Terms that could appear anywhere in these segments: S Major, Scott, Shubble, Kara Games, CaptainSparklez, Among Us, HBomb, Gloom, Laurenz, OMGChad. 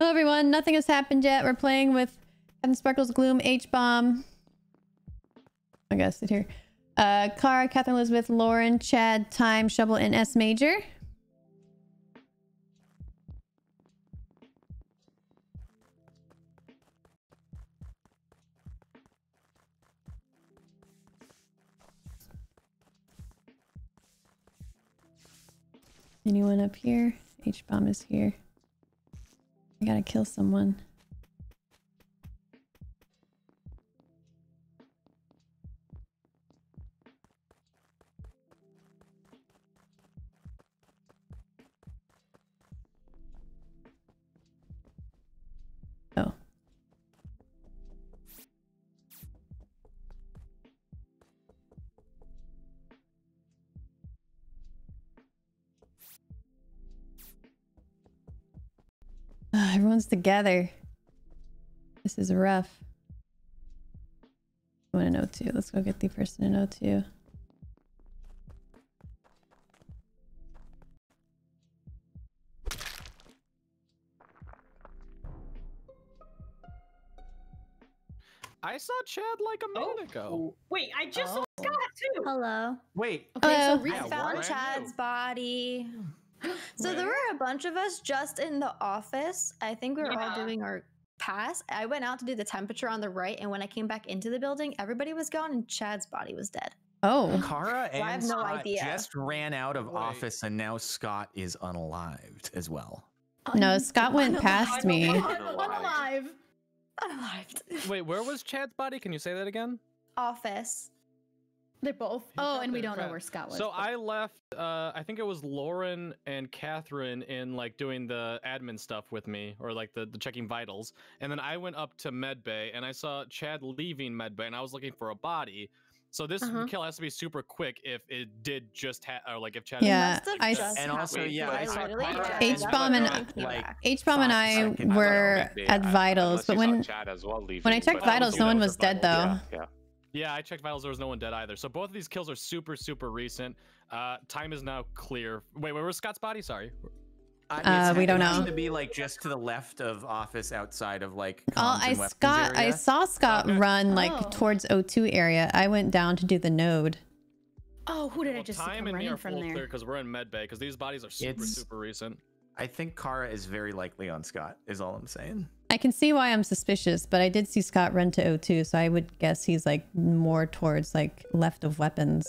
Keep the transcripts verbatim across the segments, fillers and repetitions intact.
Hello everyone, nothing has happened yet. We're playing with CaptainSparklez, Gloom, HBomb. I gotta sit here. Uh, Kara, Catherine Elizabeth, Laurenz, Chad, Time, Shubble, and S Major. Anyone up here? HBomb is here. I gotta kill someone. Oh. Everyone's together. This is rough. I want an O two. Let's go get the person in O two. I saw Chad like a minute oh. ago. Wait, I just oh. saw Scott too. Hello. Wait. Okay, Hello. so we yeah, found Chad's body. So right. there were a bunch of us just in the office. I think we were yeah. all doing our pass. I went out to do the temperature on the right, and when I came back into the building, everybody was gone, and Chad's body was dead. Oh, Kara and I have no Scott idea. Just ran out of Wait. office, and now Scott is unalived as well. Un no, Scott went unalived. past me. Unalived. Unalived. Wait, where was Chad's body? Can you say that again? Office. They're both. Oh, and we don't know where Scott was. So I left, uh, I think it was Lauren and Catherine in like doing the admin stuff with me, or like the, the checking vitals. And then I went up to medbay and I saw Chad leaving medbay and I was looking for a body. So this uh-huh. kill has to be super quick if it did just ha or like if Chad. Yeah, I just and also yeah, I saw HBomb and like HBomb and I were at vitals, but when when I checked vitals, no one was dead though. Yeah. Yeah, I checked vitals. There was no one dead either. So both of these kills are super, super recent. Uh, time is now clear. Wait, where was Scott's body? Sorry. Uh, uh, we don't know. To be like just to the left of office, outside of like. Oh, I Scott. Area. I saw Scott okay. run like oh. towards O two area. I went down to do the node. Oh, who did well, I just see running from there? Because we're in medbay. Because these bodies are super, it's, super recent. I think Kara is very likely on Scott. Is all I'm saying. I can see why I'm suspicious, but I did see Scott run to O two, so I would guess he's like more towards like left of weapons.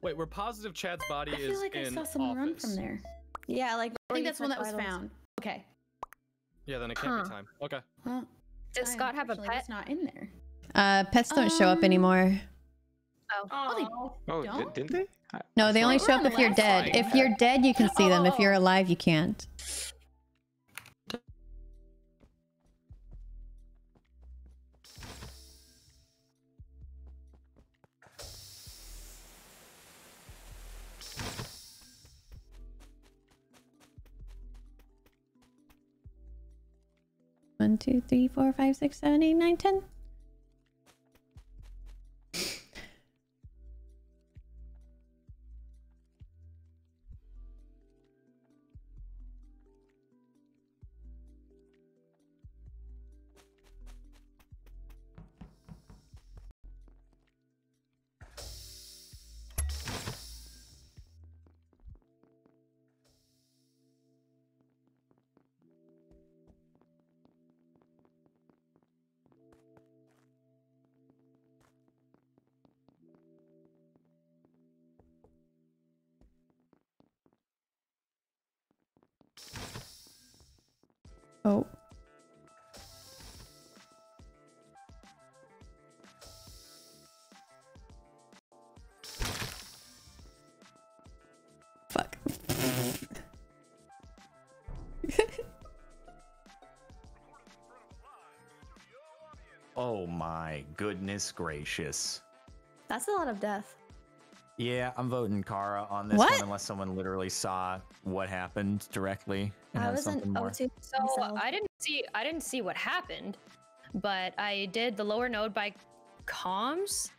Wait, we're positive Chad's body is in office. I feel like I saw someone run from there. Yeah, like I think that's one that was found. Okay. Yeah, then it can't huh. be time. Okay. Well, does Scott have a pet? It's not in there. Uh, pets don't um, show up anymore. Oh. Oh, they oh don't? didn't they? I, no, they only show up if you're dead. If you're dead, you can see oh. them. If you're alive, you can't. One, two, three, four, five, six, seven, eight, nine, ten. Oh. Fuck. Oh my goodness gracious. That's a lot of death. Yeah, I'm voting Kara on this what? one unless someone literally saw what happened directly. And I wasn't O two. So I didn't see I didn't see what happened, but I did the lower node by comms.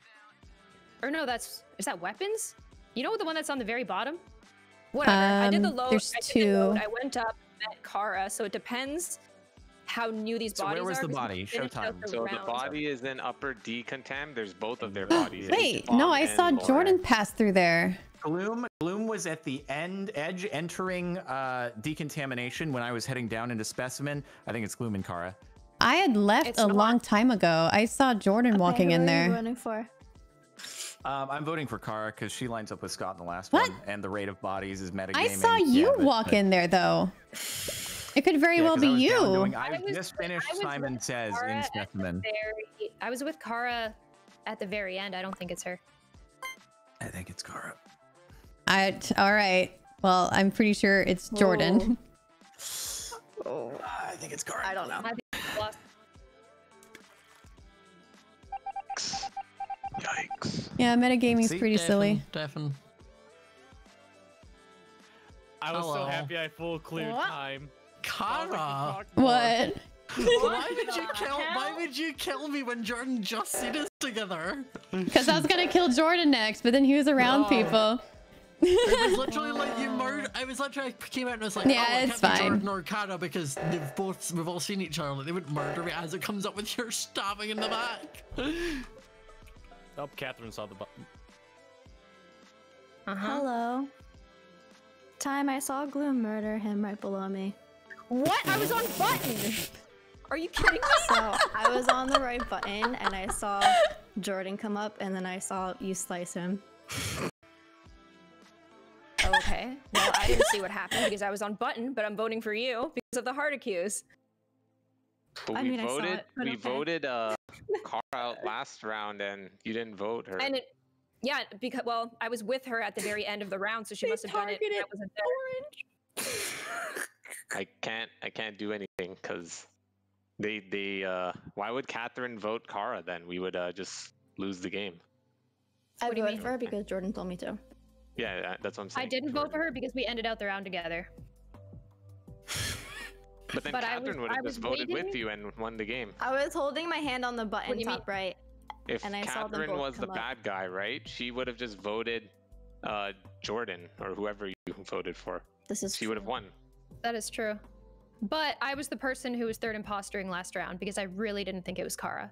Or no, that's is that weapons? You know the one that's on the very bottom? Whatever. Um, I did the low. There's I did two. The node, I went up, met Kara, so it depends how new these so bodies are. So where was are, the body? Showtime. So the body is in Upper D Contempt. There's both of their bodies. Wait, no, I saw Laurenz. Jordan pass through there. Gloom, Gloom was at the end edge entering uh, decontamination when I was heading down into specimen. I think it's Gloom and Kara. I had left it's a not... long time ago. I saw Jordan okay, walking in there. What are you running for? Um, I'm voting for Kara because she lines up with Scott in the last what? one, and the rate of bodies is metagaming. I saw you yeah, but, walk but... in there though. It could very yeah, well be I you. Doing, I, I was, just finished I was Simon Says Kara in specimen. Very, I was with Kara at the very end. I don't think it's her. I think it's Kara. I, all right. Well, I'm pretty sure it's Jordan. Oh, I think it's Kara. I don't know. I think it's lost. Yikes. Yeah, metagaming is pretty Defen, silly. Defen. I was Hello. so happy I full cleared what? time. Kara. What? Why did you kill? Why would you kill me when Jordan just did us together? Because I was gonna kill Jordan next, but then he was around oh. people. It was literally like you murdered. I was literally I came out and was like, yeah, oh, I it's fine. Jordan or Kara because they've both we've all seen each other. Like, they would murder me as it comes up with your stabbing in the back. Oh, Catherine saw the button. Uh-huh. Hello. Time I saw Gloom murder him right below me. What? I was on button. Are you kidding me? So I was on the right button and I saw Jordan come up and then I saw you slice him. Okay. Well, I didn't see what happened because I was on button, but I'm voting for you because of the heart accuse. But I we mean, voted. I saw it, but we okay. voted uh, Kara out last round, and you didn't vote her. And it, yeah, because well, I was with her at the very end of the round, so she they must have done it. That wasn't orange. I can't. I can't do anything because they. They. Uh, why would Catherine vote Kara then? We would uh, just lose the game. I what do you voted mean? for her because Jordan told me to. Yeah, that's what I'm saying. I didn't vote for her because we ended out the round together. But then but Catherine would have just voted waiting. with you and won the game. I was holding my hand on the button top mean? right. If and I Catherine saw was the up. bad guy, right? She would have just voted uh, Jordan or whoever you voted for. This is She true. would have won. That is true. But I was the person who was third impostering last round because I really didn't think it was Kara.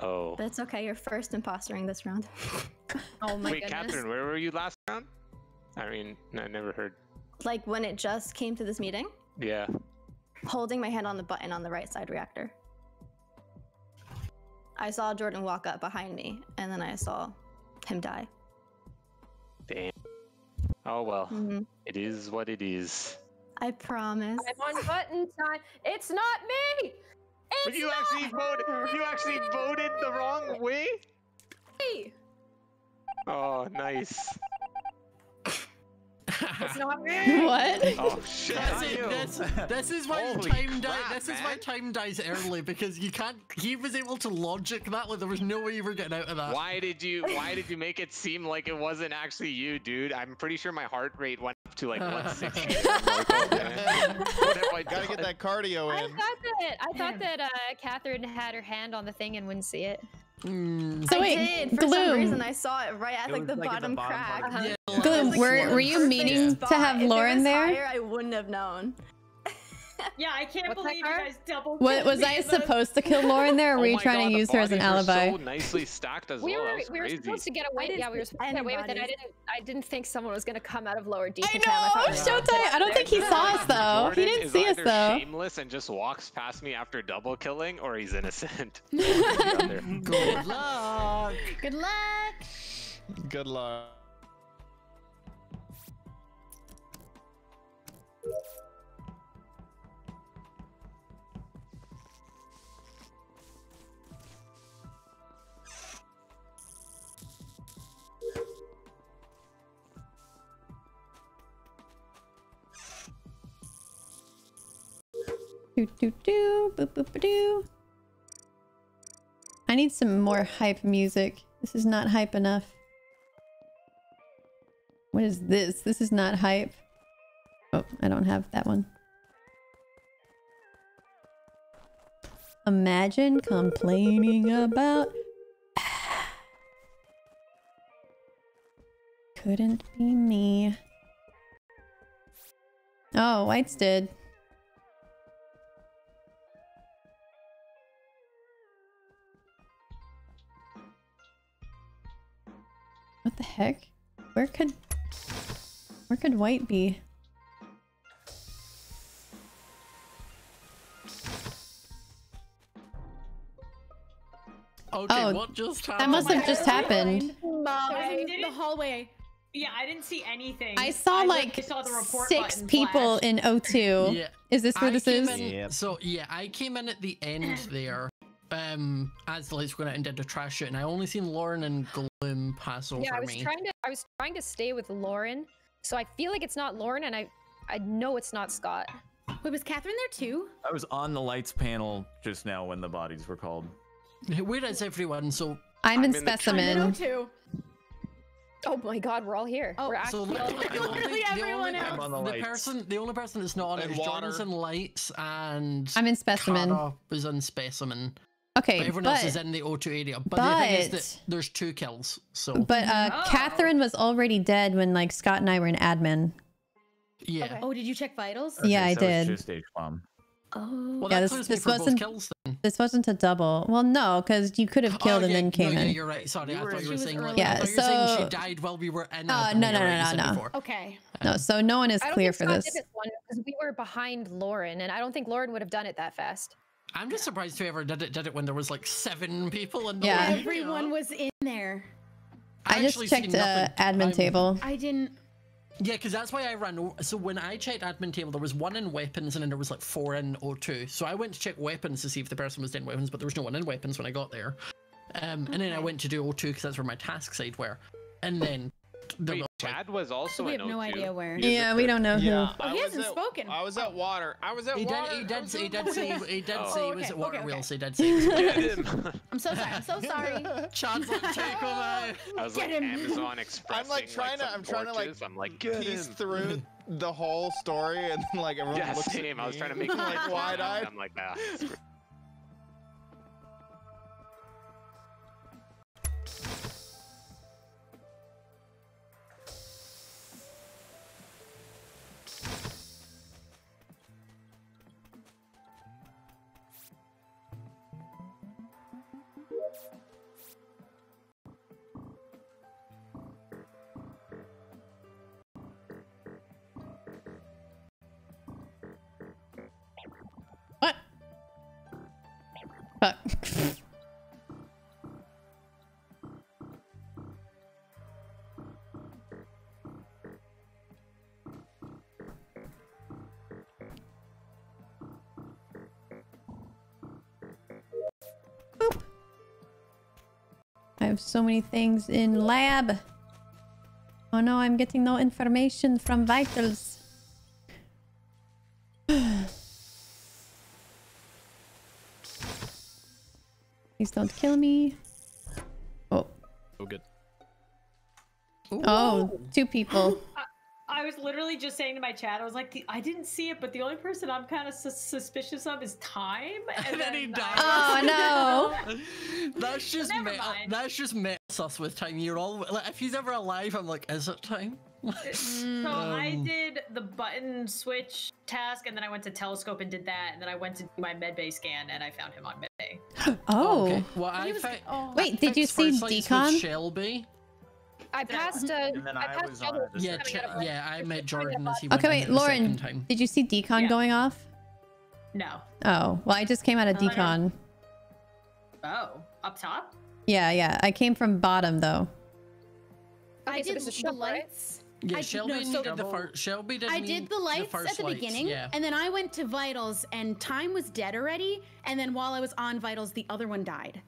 Oh. That's okay. You're first impostering this round. Oh my Wait, goodness. Wait, Catherine, where were you last round? I mean, I never heard. Like when it just came to this meeting? Yeah. Holding my hand on the button on the right side reactor. I saw Jordan walk up behind me, and then I saw him die. Damn. Oh well. Mm-hmm. It is what it is. I promise. I'm on button time. It's not me! It's but you not actually voted. Her. You actually voted the wrong way. Hey. Oh, nice. It's not me. What? Oh shit! That's, this is why time dies. This man. is why time dies early because you can't. He was able to logic that. Like there was no way you were getting out of that. Why did you? Why did you make it seem like it wasn't actually you, dude? I'm pretty sure my heart rate went up to like one sixty. I gotta get that cardio in. I thought that I thought that uh, Catherine had her hand on the thing and wouldn't see it. Mm. So I wait, did. For Gloom. some reason I saw it right at it like, the, like bottom the bottom crack. Uh-huh. yeah. Gloom, like, were, were you meaning yeah. to have if Lauren there? Higher, I wouldn't have known. Yeah, I can't What's believe you guys double. What was I those? supposed to kill Lauren there? Or were oh you trying God, to use her as an alibi? So nicely stacked as we well. Were, we were supposed to get away. Yeah, we were supposed to get away with it. I didn't. I didn't think someone was gonna come out of lower D. I know. Showtime. I don't think he saw us though. He didn't see us though. Shameless and just walks past me after double killing, or he's innocent. Good luck. Good luck. Good luck. Do, do, do, boop, boop, boop, do. I need some more hype music. This is not hype enough. What is this? This is not hype. Oh, I don't have that one. Imagine complaining about... Couldn't be me. Oh, White's did. the heck? Where could... Where could white be? Okay, oh, what just happened? That must have just happened. Mom, I in the hallway. Yeah, I didn't see anything. I saw I like I saw the six people flash. In O two. Yeah. Is this where I this is? In, yep. So yeah, I came in at the end there. Um, as the lights went out and did the trash shoot, and I only seen Lauren and Gloom pass over me. Yeah, I was me. trying to. I was trying to stay with Lauren, so I feel like it's not Lauren, and I, I know it's not Scott. Wait, was Catherine there too? I was on the lights panel just now when the bodies were called. Where is everyone? So I'm, I'm in, in specimen. Oh my God, we're all here. Oh, we're actually so all here. Literally everyone else. I'm on the, the person, the only person that's not on it is Jonathan Lights, and I'm in specimen. Kara was in specimen. Okay, but everyone but, else is in the O two area. But, but the thing is that there's two kills. So, but uh, oh. Catherine was already dead when like Scott and I were in admin. Yeah. Okay. Oh, did you check vitals? Okay, yeah, I so did. It's just H bomb. Oh. Well, yeah, this, this wasn't kills, then. This wasn't a double. Well, no, because you could have killed oh, and yeah, then came no, in. Yeah, you're right. Sorry, you I were, thought you were saying. Like, yeah, I thought so. You were saying she died while we were in. Uh, no, no, no, no, no. Before. Okay. Um, no, so no one is clear for this. Because we were behind Lauren, and I don't think Lauren would have done it that fast. I'm just surprised whoever did it did it when there was like seven people in the yeah. room. Everyone was in there. I, I just checked uh, admin I'm, table. I didn't. Yeah, because that's why I ran. So when I checked admin table, there was one in weapons and then there was like four in O two. So I went to check weapons to see if the person was in weapons, but there was no one in weapons when I got there. Um, okay. And then I went to do O two because that's where my task side were. And then... The Wait, Chad was also we in O two. We have no idea where. Yeah, we don't know who. Yeah. Oh, he hasn't at, spoken. I was at water. I was at he water. Did, he, did, he did say he did oh. say he was okay. at water okay, okay. wheels. He did say he was at water. I'm so sorry. I'm so sorry. Chad's like, take over. I was get like him. Amazon Express. I'm like trying like, to, I'm trying porches. to like, I'm like get piece him. through the whole story and then like everyone yeah, looks same. at me. I was trying to make him like wide-eyed. I'm like, ah. Fuck. Boop. I have so many things in lab. Oh no, I'm getting no information from vitals. Please don't kill me. Oh. Oh, good. Ooh. Oh, two people. I, I was literally just saying to my chat, I was like, the, I didn't see it, but the only person I'm kind of su suspicious of is Time. And, and then, then he died. Oh, no. That's just Never met, mind. That's just met us with Time. You're all, like, if he's ever alive, I'm like, is it Time? So um, I did the button switch task, and then I went to telescope and did that, and then I went to do my medbay scan, and I found him on medbay. Oh. oh, okay. Well, I was, oh. Wait, did you see Decon? Shelby. I passed. Uh, and then I, I passed was on yeah, yeah, I met Jordan as he went. Okay, wait, Lauren, time. did you see Decon yeah. going off? No. Oh, well, I just came out of Decon. Oh, up top? Yeah, yeah. I came from bottom though. Okay, I so did the shop, lights. Right? Yeah, I Shelby did, no, so did the first. Shelby did. I did the lights the at the lights. beginning, yeah. and then I went to vitals, and Time was dead already. And then while I was on vitals, the other one died.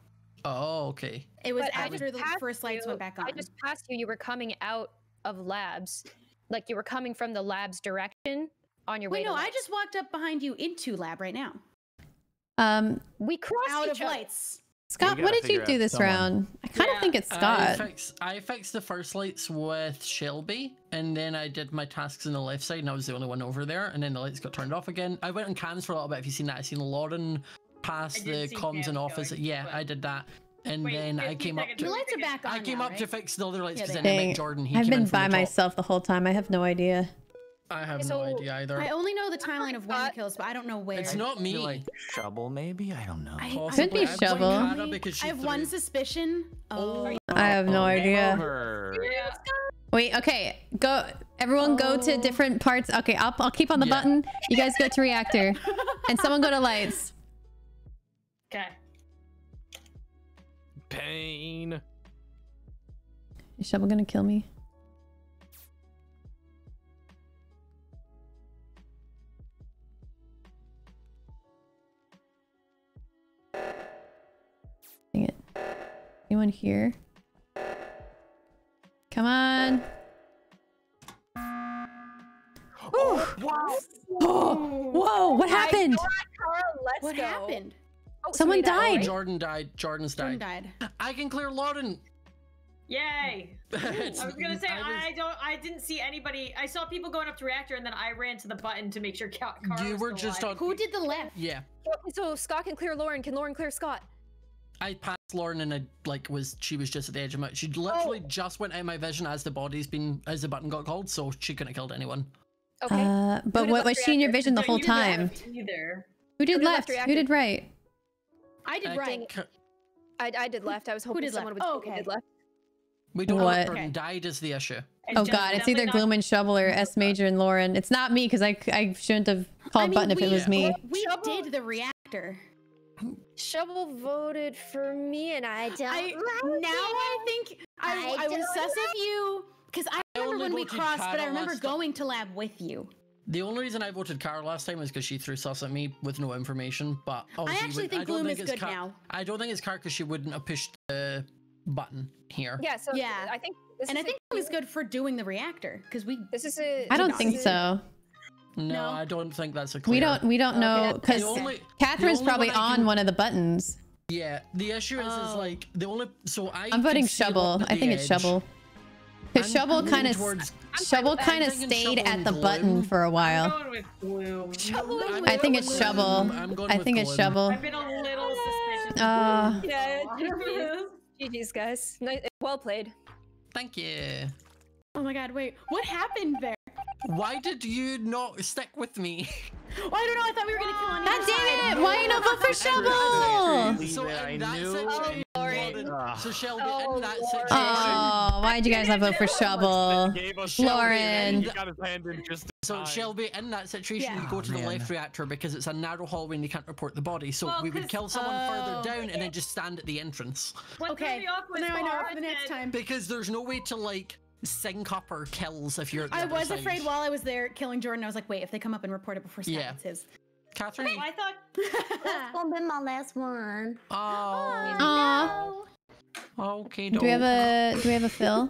Oh, okay. It was but after the first lights you, went back on. I just passed you. You were coming out of labs, like you were coming from the labs direction on your Wait, way. No, to I just walked up behind you into lab right now. Um, we crossed out each of other. lights. Scott, what did you do this someone. round? I kind of yeah. think it's Scott. I fixed, I fixed the first lights with Shelby, and then I did my tasks on the left side, and I was the only one over there, and then the lights got turned off again. I went on cams for a little bit, if you've seen that. I seen Lauren pass the comms in office. Going, yeah, I did that. And Wait, then I came up to... The lights are back on I came now, up right? to fix the other lights, because yeah, then I met Jordan. He I've been by myself the whole time. I have no idea. I have so no idea either. I only know the timeline of when he kills, but I don't know where. It's not me. Like Shubble, maybe? I don't know. I, I could be Shubble. I have one suspicion. Oh. I have no oh, idea. Yeah. Wait, okay. Go. Everyone oh. go to different parts. Okay, I'll, I'll keep on the yeah. button. You guys go to reactor. And someone go to lights. Okay. Pain. Is Shubble gonna kill me? Dang it. Anyone here? Come on. Oh, wow. Oh, whoa, what happened? Car, let's what go. happened? Oh, Someone died. died. Jordan died. Jordan's Jordan died. died. I can clear Lauren. Yay. I was gonna say, I, I don't, I didn't see anybody. I saw people going up to reactor and then I ran to the button to make sure Car You were just alive. on. Who did the left? Yeah. So Scott can clear Lauren. Can Lauren clear Scott? I passed Lauren and I like was she was just at the edge of my she literally oh. just went out of my vision as the body's been as the button got called, so she couldn't have killed anyone. Okay. Uh, but what was she in your vision the whole time? Who did left? Who did right? I did right. I I did left. I was hoping someone would did left. We don't know if Jordan died is the issue. Oh god, it's either Gloom and Shubble or S Major and Lauren. It's not me because I I shouldn't have called button if it was me. We did the reactor. Shubble voted for me and I don't I, like now it. I think I, I, I was sus of you because I, I remember when we crossed Cara but I remember going to lab with you. The only reason I voted Kara last time was because she threw sus at me with no information, but I actually think Gloom is good now. I don't think it's Kara because she wouldn't have pushed the button here. Yeah, so yeah. I think this and is I think it was good for doing the reactor because we this is a, I don't think so. No, no, I don't think that's a clear. We don't, we don't know because okay, Catherine's probably one on can... one of the buttons. Yeah, the issue is, oh. is like the only. So I. I'm voting Shubble. I think edge. it's Shubble. Because Shubble kind of, Shubble kind of stayed at the Gloom. button for a while. I'm going with Gloom. Shubble I'm I think it's Shubble. I'm going I think it's Shubble. I've been a little suspicious. Uh, yeah, G Gs guys, nice, well played. Thank you. Oh my God! Wait, what happened there? Why did you not stick with me? Well, I don't know. I thought we were gonna kill anyone. God damn it! Why you not vote for Shubble? So in that situation, Lauren. So Shelby in that situation. Oh, why did you guys not vote for Shubble, Lauren? So Shelby, in that situation, yeah. you go to the oh, left reactor because it's a narrow hallway and you can't report the body. So well, we would kill someone oh, further down yeah. and then just stand at the entrance. What's okay. Now I know for the next time. Because there's no way to like. sync up or kills if you're at the I was side. afraid while I was there killing Jordan I was like wait if they come up and report it before Scott yeah. it's his Catherine wait, I thought that's gonna be my last one. Oh, oh no. Okay, do we have a do we have a fill?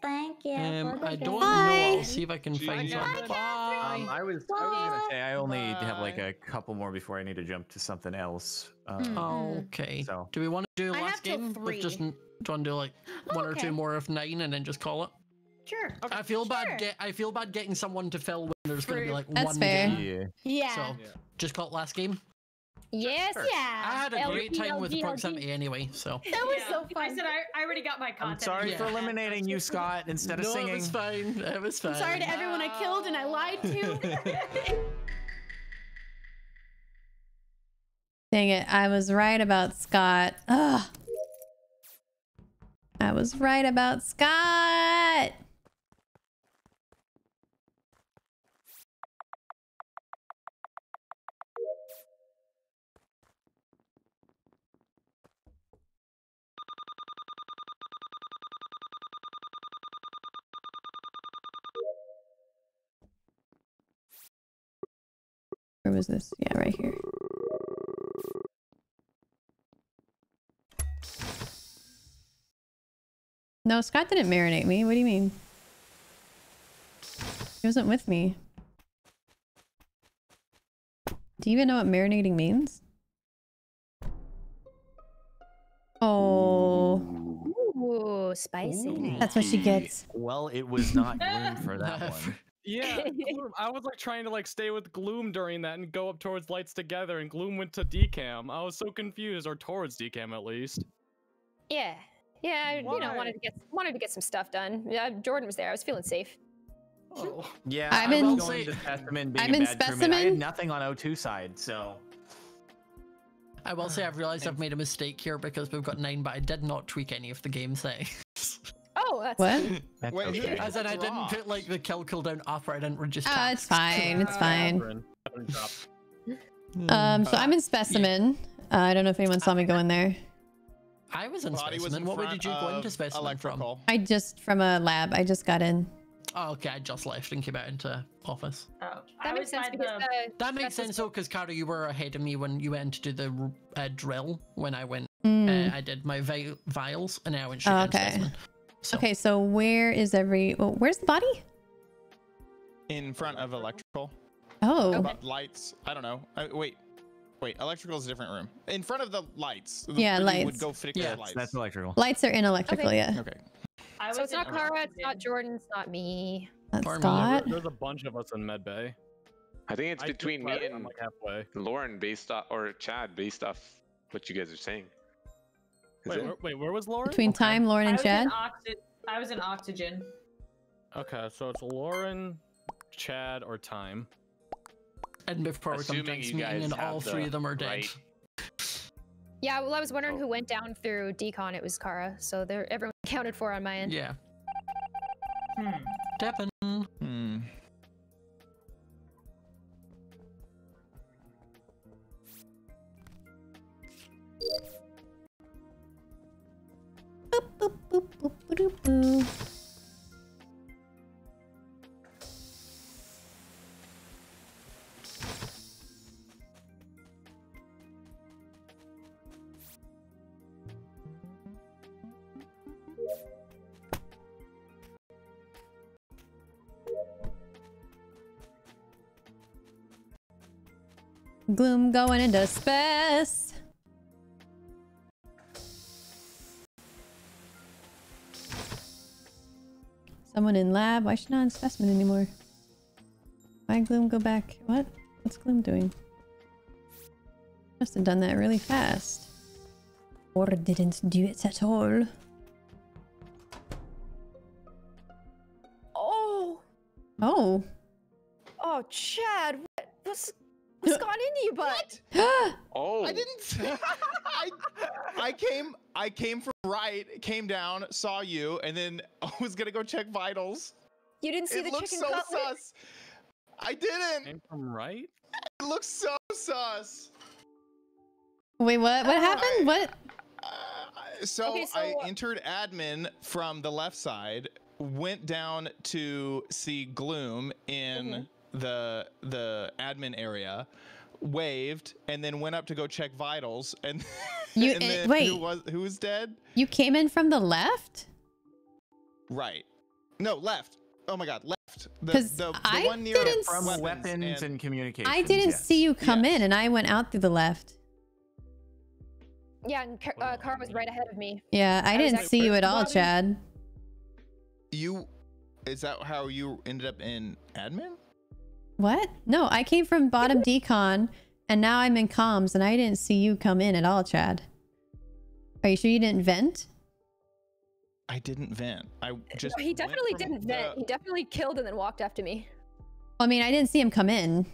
Thank you. Um, I don't Bye. know. I'll see if I can Gee, find something. Um, I was, I was gonna say I only Bye. have like a couple more before I need to jump to something else. Um, mm. Okay. So. Do we want to do last game? Three. Just do you want to do like one okay. or two more of nine and then just call it? Sure. Okay. I feel sure. bad. Get, I feel bad getting someone to fill when there's True. gonna be like That's one fair. game. Yeah. So yeah. just call it last game. Yes, sure. yeah. I had a L great time L with L proximity L anyway, so. That was yeah. so fun. I said I, I already got my content. I'm sorry yeah. for eliminating you, Scott, instead of no, singing. No, it was fine. It was fine. I'm sorry to everyone I killed and I lied to. Dang it. I was right about Scott. Ugh. I was right about Scott. Where was this? Yeah, right here. No, Scott didn't marinate me. What do you mean? He wasn't with me. Do you even know what marinating means? Oh. Ooh, spicy. That's what she gets. Well, it was not room for that one. Yeah, Gloom. I was like trying to like stay with Gloom during that and go up towards lights together, and Gloom went to D cam. I was so confused, or towards D cam at least. Yeah, yeah, Why? you know, wanted to get wanted to get some stuff done. Yeah, Jordan was there. I was feeling safe. Oh. Yeah, I'm, I'm in going to specimen being I'm in specimen. Crewman. I had nothing on O two side, so. I will say I've realized I've made a mistake here because we've got nine, but I did not tweak any of the game things. Oh, that's what? That's Wait, okay. As in, I didn't put like the kill cooldown up, or I didn't register. Oh, it's fine. It's fine. um, so I'm in specimen. Uh, I don't know if anyone saw me go in there. I was in Body specimen. Was in what way did you go into specimen electrical. From? I just from a lab. I just got in. Oh, okay. I just left and came out into office. Oh, that makes sense. Because, uh, that makes sense though, because Kara, you were ahead of me when you went to do the uh, drill. When I went, mm. uh, I did my vi vials, and I went straight oh, into okay. specimen. So. Okay, so where is every? Well, where's the body? In front of electrical. Oh. Okay. Lights. I don't know. I, wait, wait. Electrical is a different room. In front of the lights. The yeah, lights. Would go fix yeah, lights. That's electrical. Lights are in electrical. Okay. Yeah. Okay. I so it's not Kara, it's not Jordan, it's not me. That's Scott. There's a bunch of us in medbay. I think it's I between me and like halfway. Lauren based off, or Chad based off what you guys are saying. Wait, where, wait, where was Lauren? Between okay. time, Lauren and Chad? I was in oxygen. Okay, so it's Lauren, Chad, or time. And before we come to me, and all three of them are dead. Right. Yeah, well, I was wondering oh. who went down through decon. It was Kara, so they're everyone accounted for on my end. Yeah. Hmm. Deppin. Hmm. Boop, boop, boop, boop, boop, boop. Gloom going into space. Someone in lab. Why should not in specimen anymore? Why Gloom go back? What? What's Gloom doing? Must have done that really fast. Or didn't do it at all. Oh. Oh. Oh, Chad. What? What's... What's gone into you, bud? Oh! I didn't. I, I came. I came from right. Came down. Saw you, and then I was gonna go check vitals. You didn't see it the chicken so cutlet. Sus. I didn't. Came from right. It looks so sus. Wait, what? What uh, happened? What? Uh, so, okay, so I entered admin from the left side. Went down to see Gloom in. Mm-hmm. the the admin area, waved, and then went up to go check vitals, and you and then wait who was who was dead? You came in from the left, right? No, left. Oh my god, left. Because the, the, I the one near didn't from weapons, weapons and, and communications. I didn't yes. see you come yes. in, and I went out through the left. Yeah, and uh, Kara was right ahead of me. Yeah, I, I didn't see you at all, body. Chad. You, is that how you ended up in admin? What? No, I came from bottom decon, and now I'm in comms, and I didn't see you come in at all, Chad. Are you sure you didn't vent? I didn't vent. I just. No, he definitely didn't the... vent. He definitely killed and then walked after me. Well, I mean, I didn't see him come in.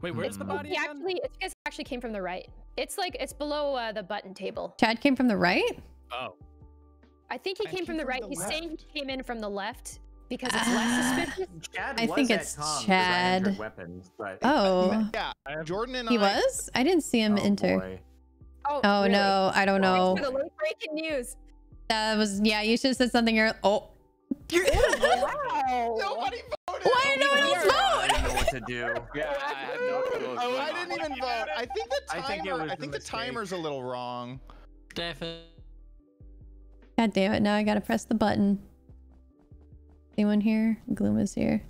Wait, where's the body? He actually, it actually came from the right. It's like it's below uh, the button table. Chad came from the right. Oh. I think he came, came from the right. He's saying he came in from the left. Because it's less suspicious. Chad I think it's Chad. Weapons, but oh, yeah. Jordan and he I. He was. I didn't see him oh enter. Boy. Oh, oh really? No, I don't know. For the late breaking news. That was yeah. You should have said something. Early. Oh. Wow. Nobody voted. Why did no one else vote? I didn't know what to do. Yeah, I had no clue. Oh, I didn't even vote. I think the timer. I think, it was I think the mistake. timer's a little wrong. Definitely. God damn it! Now I gotta press the button. Anyone here? Gloom is here.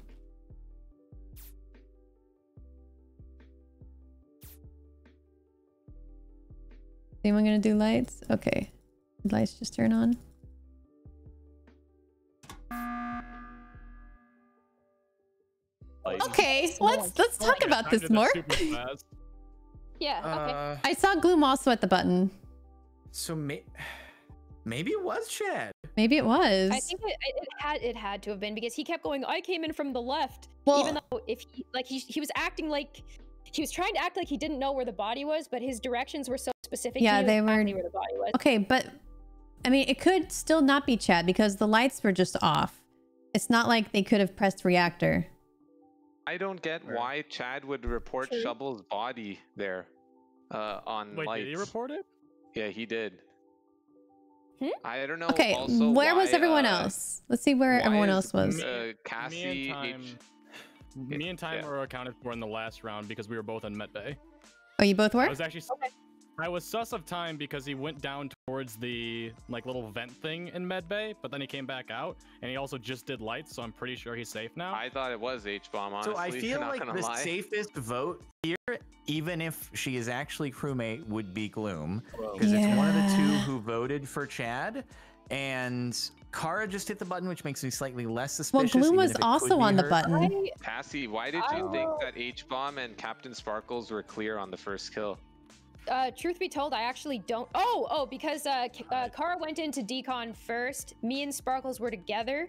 Anyone gonna do lights? Okay. Did lights just turn on? Okay, let's let's talk about this more. Yeah, okay. Uh, I saw Gloom also at the button. So may Maybe it was Chad. Maybe it was. I think it, it had it had to have been because he kept going, I came in from the left. Well, even though if he like he he was acting like he was trying to act like he didn't know where the body was, but his directions were so specific. Yeah, they were exactly where the body was. Okay, but I mean, it could still not be Chad because the lights were just off. It's not like they could have pressed reactor. I don't get why Chad would report True. Shovel's body there uh, on Wait, lights. Wait, did he report it? Yeah, he did. Hmm? I don't know. Okay, also where why, was everyone uh, else? Let's see where everyone else was. Uh, Cassie, me and Time, H me and time yeah. were accounted for in the last round because we were both on Met Bay. Oh, you both were? I was actually... Okay. I was sus of Time because he went down towards the like little vent thing in Med Bay, but then he came back out, and he also just did lights, so I'm pretty sure he's safe now. I thought it was H Bomb, honestly. So I feel like the lie. safest vote here, even if she is actually crewmate, would be Gloom, because yeah. it's one of the two who voted for Chad, and Kara just hit the button, which makes me slightly less suspicious. Well, Gloom was also on the button. I... Cassie, why did you I... think that H Bomb and CaptainSparklez were chere on the first kill? Uh, truth be told, I actually don't. Oh, oh, because uh, uh, Kara went into decon first. Me and Sparklez were together.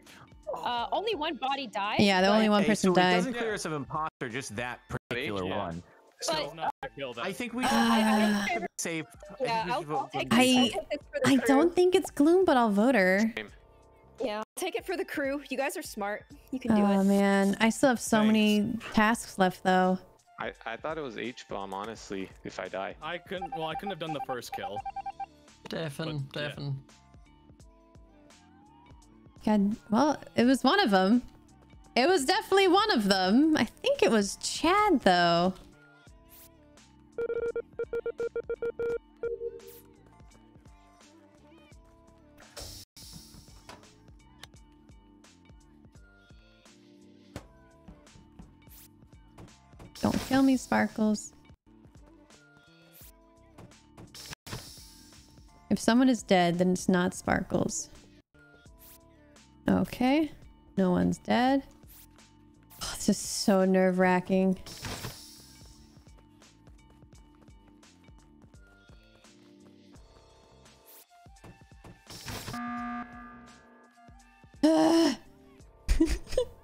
Uh, only one body died. Yeah, the only one hey, person so died. It doesn't clear us of imposter, just that particular yeah. one. So but, not uh, I think we uh, should save. Yeah, I'll, I'll take I, this for the I don't think it's Gloom, but I'll vote her. Yeah, I'll take it for the crew. You guys are smart. You can do oh, it. Oh man, I still have so Thanks. many tasks left though. I, I thought it was H Bomb, honestly, if I die. I couldn't, well, I couldn't have done the first kill. Deafen, deafen. Yeah. God, well, it was one of them. It was definitely one of them. I think it was Chad, though. Don't kill me, Sparklez. If someone is dead, then it's not Sparklez. Okay. No one's dead. Oh, this is so nerve-wracking.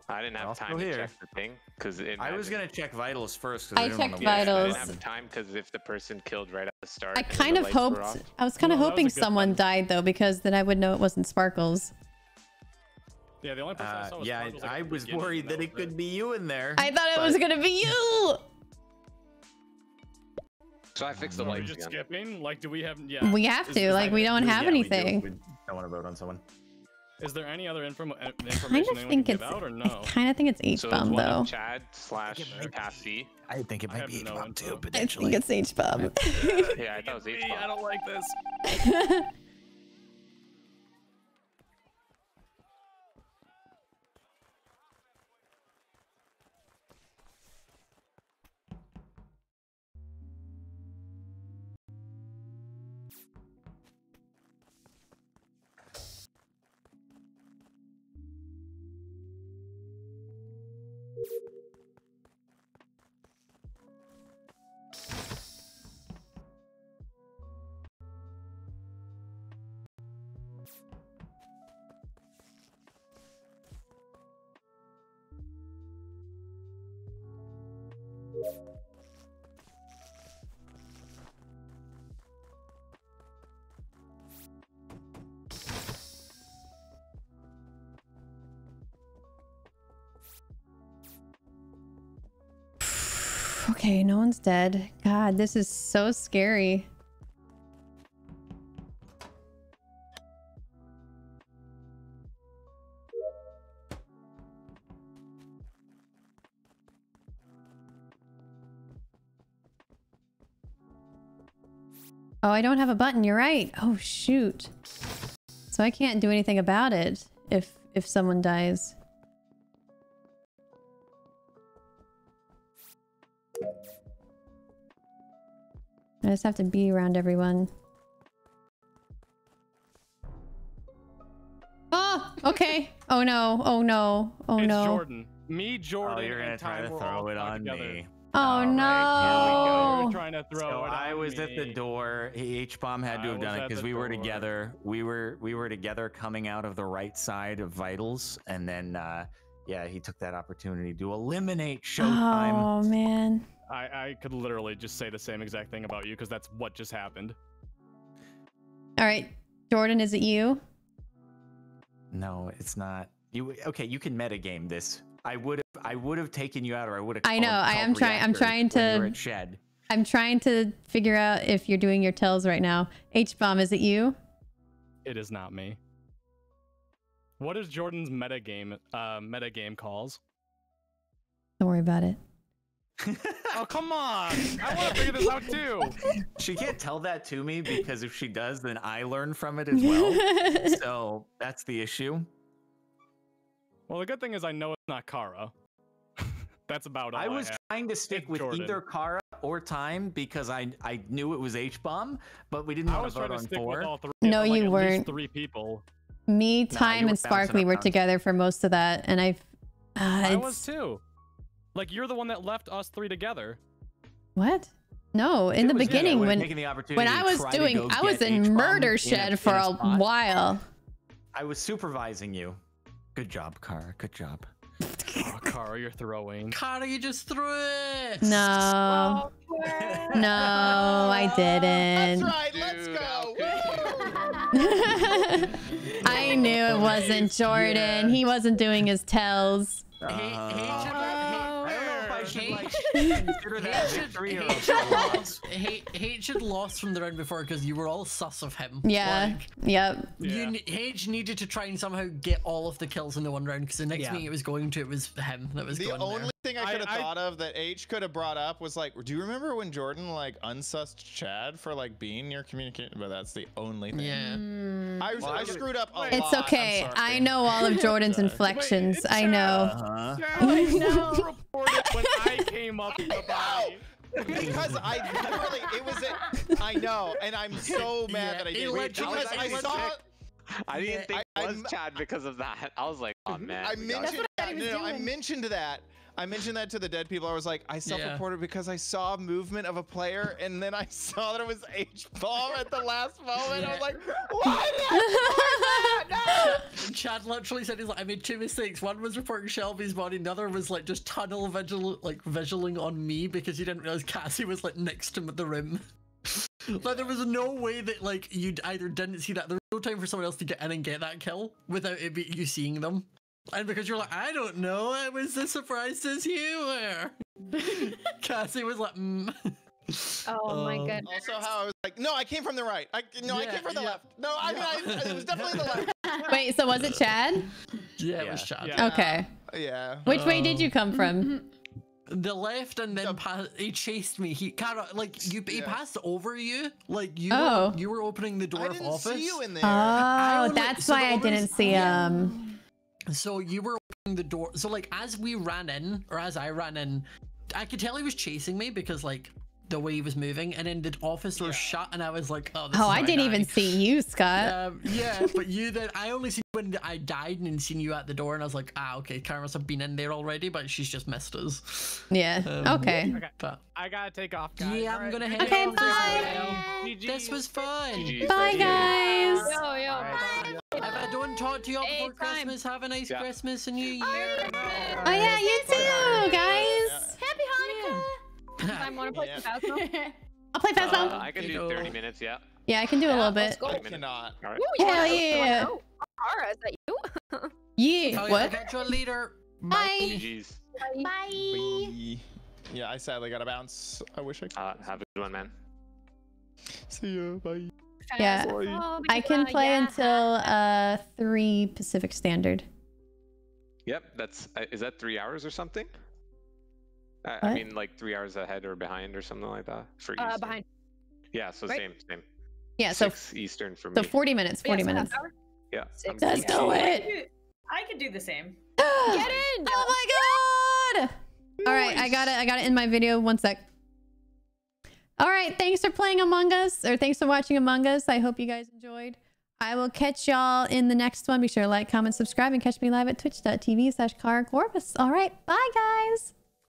I didn't have I'll time to here. check the thing because I was gonna check vitals first. I, I checked vitals. Yeah, I didn't have time because if the person killed right at the start, I kind of hoped. I was kind of well, hoping someone one. died though, because then I would know it wasn't Sparklez. Yeah, the only person uh, I saw was yeah, Sparklez, like, I was worried that, that it could be you in there. I thought but... it was gonna be you. So I fixed the lights. Are we just again. skipping? Like, do we have? Yeah. We have Is to. Like, we don't we, have yeah, anything. We do. We don't want to vote on someone. Is there any other inform information they want to give out or no? I kind of think it's H Bomb, so though. Chad slash Cassie. I think it might be H Bomb no too, potentially. I think it's H Bomb. yeah, yeah, I thought it was H Bomb. I don't like this. Okay, no one's dead. God, this is so scary. Oh, I don't have a button. You're right. Oh, shoot. So I can't do anything about it if if someone dies. I just have to be around everyone. Oh, okay. Oh no. Oh no. Oh no. It's Jordan. Me, Jordan, oh, you're gonna and try Time to throw it on together. me. Oh, all no. Right, we were trying to throw so it I was me. At the door. H bomb had I to have done it because we door. were together. We were we were together coming out of the right side of vitals, and then uh, yeah, he took that opportunity to eliminate Showtime. Oh man. I, I could literally just say the same exact thing about you because that's what just happened. All right, Jordan, is it you? No, it's not. You okay? You can metagame this. I would have, I would have taken you out, or I would have. I know. I am trying. I'm trying to. Shed. I'm trying to figure out if you're doing your tells right now. H bomb, is it you? It is not me. What is Jordan's metagame? Uh, metagame calls. Don't worry about it. Oh, come on! I want to figure this out too. She can't tell that to me because if she does, then I learn from it as well. So that's the issue. Well, the good thing is I know it's not Kara. That's about all I was I trying to stick with Jordan. Either Kara or Time because I I knew it was H bomb, but we didn't I want to vote on four. All three. No, you like weren't. Three people. Me, Time, nah, and Sparkley were together for most of that, and I've. Uh, I was too. Like, you're the one that left us three together. What? No, in it the was, beginning yeah, when the when I was doing, I was in Murder Shed in a, for a, a while. I was supervising you. Good job, Kara. Good job. Oh, Kara, you're throwing. Kara, you just threw it. No. No, I didn't. That's right. Let's Dude, go. I knew it wasn't Jordan. Yeah. He wasn't doing his tells. Uh, he, he Hate, Hage had lost from the round before because you were all sus of him. Yeah. Like, yep. You, Hage needed to try and somehow get all of the kills in the one round because the next yeah. meeting it was going to, it was him that was the going only there. Thing I could have thought of that H could have brought up was like, do you remember when Jordan like unsussed Chad for like being near communication? But that's the only thing. Yeah. Mm. I, was, well, I screwed up a it's lot. It's okay. I know all of Jordan's inflections. Wait, I know. Uh-huh. I know. When I came up with the body. Because I literally, it was it. I know, and I'm so mad yeah, that I did it. Because I saw. I didn't think I, it was I, Chad because of that. I was like, oh man. I mentioned that. No, no, I mentioned that. I mentioned that to the dead people. I was like, I self-reported yeah. because I saw movement of a player, and then I saw that it was H bomb at the last moment. Yeah. I was like, why did I report that? No! Chad literally said, he's like, I made two mistakes. One was reporting Shelby's body. Another was like just tunnel vigil, like vigiling on me because you didn't realize Cassie was like next to the room. Like there was no way that like you either didn't see that. There was no time for someone else to get in and get that kill without it be you seeing them. And because you're like, I don't know, I was as surprised as you were. Cassie was like, mm. Oh um, my goodness. Also how I was like, no, I came from the right. I, no, yeah, I came from the yeah. left. No, I yeah. mean, I, it was definitely the left. Wait, so was it Chad? Yeah, it yeah. was Chad. Yeah. Okay. Uh, yeah. Which um, way did you come from? The left, and then yeah. he chased me. He, Kara, like you, he yeah. passed over you. Like you, oh. were, you were opening the door I of didn't office. See you in there. Oh, I was, that's so why I didn't see him. Um, So you were opening the door. So like as we ran in, or as I ran in, I could tell he was chasing me because like the way he was moving, and then the office was yeah. shut, and I was like, oh, this oh, is I didn't guy. even see you, Scott. Um, yeah, but you then I only seen when I died and then seen you at the door, and I was like, ah, okay, Kara must have been in there already, but she's just missed us. Yeah. Um, okay. okay. But I gotta take off, guys. Yeah, I'm right. gonna head okay, off. Bye. This was fun. G G. Bye, guys. Yo, yo, bye. If I don't talk to you all before Christmas, have a nice yeah. Christmas and New Year. Oh, oh yeah, you too, guys. Happy Hanukkah. Yeah. I want to play yeah. Fazbom. I'll play Fazbom. Uh, I can do thirty minutes, yeah. Yeah, I can do yeah, a little bit. Cannot. All right. Ooh, hell yeah. Oh, Kara, is that you? Yeah. What? Eventual leader. Bye. Bye. Bye. Yeah, I sadly got a bounce. I wish I could. Uh, have a good one, man. See ya. Bye. Yeah, oh, I can play yeah. until uh three Pacific Standard. Yep, that's uh, is that three hours or something? I, I mean, like three hours ahead or behind or something like that. For uh, behind. Yeah, so right? same, same. Yeah, so Six Eastern for me. So forty minutes, forty yeah, so minutes. Yeah, Six. let's yeah. do it. I could do the same. Get in! Oh my god! Nice. All right, I gotta, I gotta end my video. One sec. All right, thanks for playing Among Us, or thanks for watching Among Us. I hope you guys enjoyed. I will catch y'all in the next one. Be sure to like, comment, subscribe, and catch me live at twitch dot T V slash Kara Corpus. All right, bye, guys.